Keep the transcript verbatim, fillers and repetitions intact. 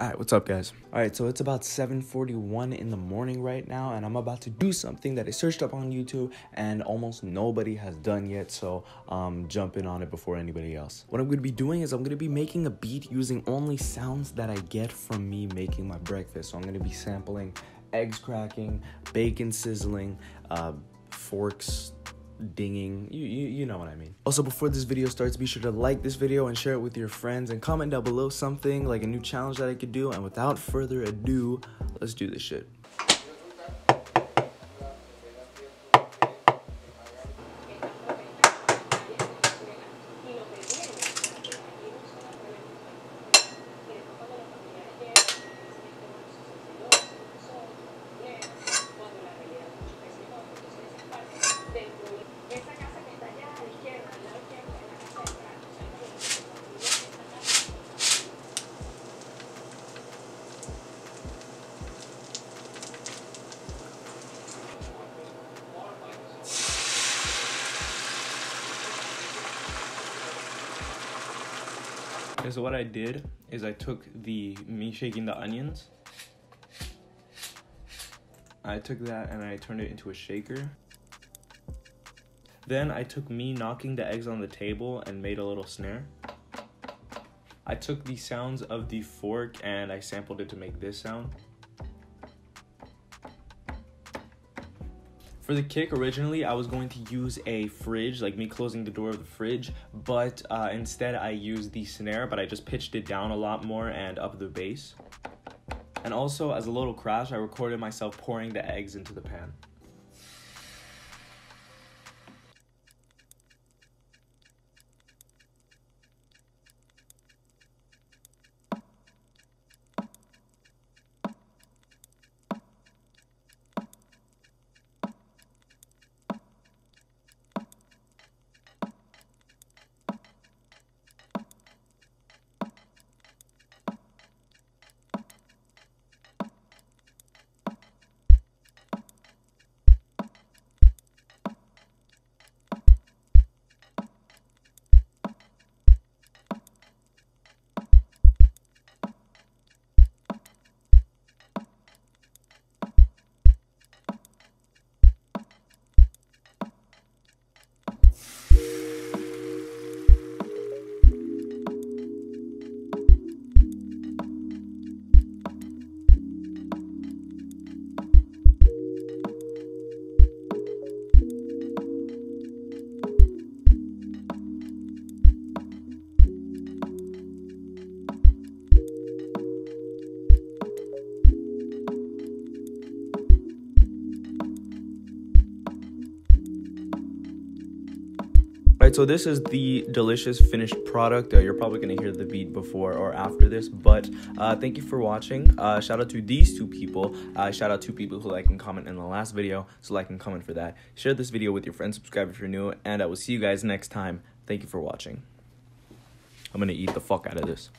All right, what's up, guys? All right, so it's about seven forty-one in the morning right now, and I'm about to do something that I searched up on YouTube and almost nobody has done yet, so I'm jumping on it before anybody else. What I'm gonna be doing is I'm gonna be making a beat using only sounds that I get from me making my breakfast. So I'm gonna be sampling eggs cracking, bacon sizzling, uh, forks dinging, you, you you know what I mean. Also, before this video starts, be sure to like this video and share it with your friends, and comment down below something like a new challenge that I could do. And without further ado, let's do this shit. Okay, so what I did is I took the me shaking the onions, I took that and I turned it into a shaker. Then I took me knocking the eggs on the table and made a little snare. I took the sounds of the fork and I sampled it to make this sound. For the kick, originally, I was going to use a fridge, like me closing the door of the fridge, but uh, instead I used the snare, but I just pitched it down a lot more and up the bass. And also, as a little crash, I recorded myself pouring the eggs into the pan. Alright, so this is the delicious finished product. Uh, you're probably going to hear the beat before or after this, but uh, thank you for watching. Uh, shout out to these two people. Uh, shout out to people who like and comment in the last video, so like and comment for that. Share this video with your friends, subscribe if you're new, and I will see you guys next time. Thank you for watching. I'm going to eat the fuck out of this.